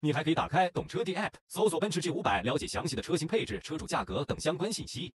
你还可以打开懂车帝 App， 搜索奔驰G500，了解详细的车型配置、车主价格等相关信息。